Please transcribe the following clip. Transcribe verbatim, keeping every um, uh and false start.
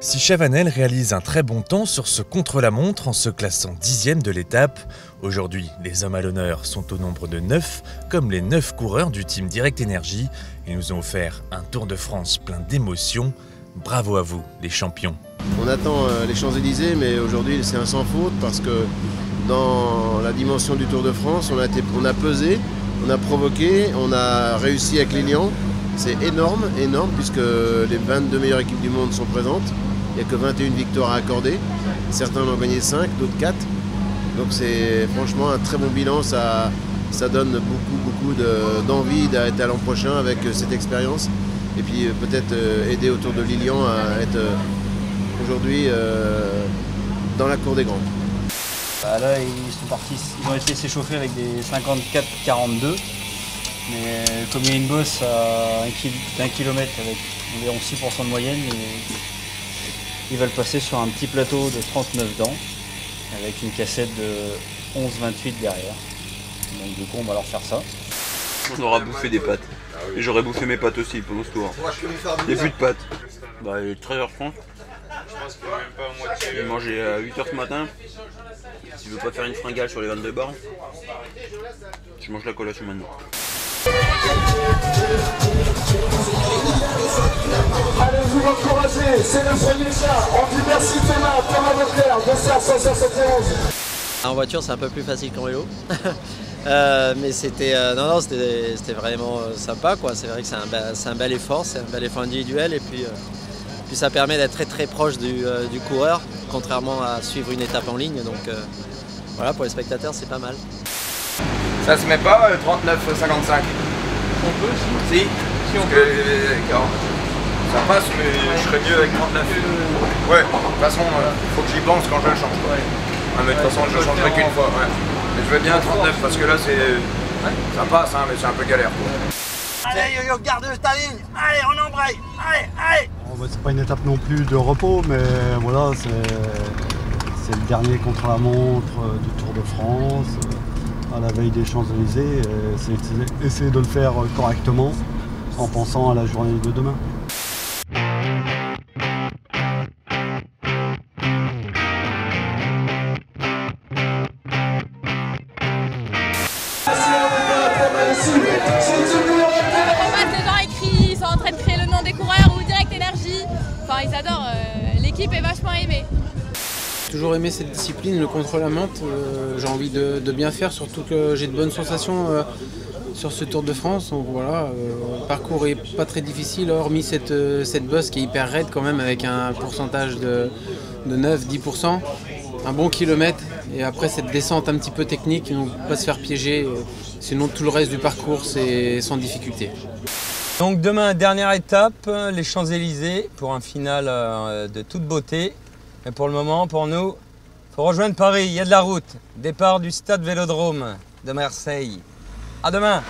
Si Chavanel réalise un très bon temps sur ce contre-la-montre en se classant dixième de l'étape, aujourd'hui les hommes à l'honneur sont au nombre de neuf, comme les neuf coureurs du Team Direct Energie, et nous ont offert un Tour de France plein d'émotions. Bravo à vous les champions. On attend les Champs-Élysées, mais aujourd'hui c'est un sans faute parce que dans la dimension du Tour de France, on a, été, on a pesé, on a provoqué, on a réussi avec Lilian. C'est énorme, énorme, puisque les vingt-deux meilleures équipes du monde sont présentes. Il n'y a que vingt et une victoires à accorder. Certains en ont gagné cinq, d'autres quatre. Donc c'est franchement un très bon bilan. Ça, ça donne beaucoup, beaucoup d'envie de, d'être à l'an prochain avec cette expérience. Et puis peut-être aider autour de Lilian à être aujourd'hui euh, dans la cour des grands. Bah là, ils sont partis. Ils ont été s'échauffer avec des cinquante-quatre quarante-deux. Mais comme il y a une bosse d'un kilomètre avec environ six pour cent de moyenne, ils veulent passer sur un petit plateau de trente-neuf dents avec une cassette de onze vingt-huit derrière. Donc du coup on va leur faire ça. On aura bouffé des pâtes. Et j'aurais bouffé mes pâtes aussi pendant ce tour. Il n'y a plus de pâtes. Bah, il est treize heures trente. J'ai mangé à huit heures ce matin. Si tu veux pas faire une fringale sur les vingt-deux bars, je mange la collation maintenant. Allez vous encourager, c'est le premier chat. On dit merci Thomas, Thomas Leclerc, deux cent soixante-onze. En voiture c'est un peu plus facile qu'en vélo. euh, mais c'était euh, non, non, c'était vraiment euh, sympa quoi. C'est vrai que c'est un, un bel effort, c'est un bel effort individuel et puis, euh, puis ça permet d'être très très proche du, euh, du coureur, contrairement à suivre une étape en ligne. Donc euh, voilà, pour les spectateurs c'est pas mal. Ça se met pas, euh, trente-neuf cinquante-cinq. On peut si, si, si on peut. Euh, ça passe, mais ouais. Je serais mieux avec trente-neuf. Euh... Ouais, de toute façon, euh, faut que j'y pense quand je le change. Ouais. Ouais, mais de toute façon, je ne changerai qu'une fois. Ouais. Mais je veux bien trente-neuf parce que là, c'est ouais. Ça passe, hein, mais c'est un peu galère. Quoi. Allez, yo-yo, garde ta ligne. Allez, on embraye. Allez, allez. Oh, bah, c'est pas une étape non plus de repos, mais voilà, c'est le dernier contre-la-montre du Tour de France. À la veille des Champs-Élysées, c'est essayer de le faire correctement en pensant à la journée de demain. En fait, les gens écrivent, ils sont en train de créer le nom des coureurs ou Direct Energie. Enfin, ils adorent, l'équipe est vachement aimée. J'ai toujours aimé cette discipline, le contre-la-montre. Euh, j'ai envie de, de bien faire, surtout que j'ai de bonnes sensations euh, sur ce Tour de France. Donc voilà, euh, le parcours est pas très difficile, hormis cette, euh, cette bosse qui est hyper raide quand même, avec un pourcentage de, de neuf à dix pour cent, un bon kilomètre, et après cette descente un petit peu technique, donc pas se faire piéger. Euh, sinon tout le reste du parcours c'est sans difficulté. Donc demain, dernière étape, les Champs-Élysées, pour un final euh, de toute beauté. Mais pour le moment, pour nous, il faut rejoindre Paris, il y a de la route. Départ du Stade Vélodrome de Marseille. À demain!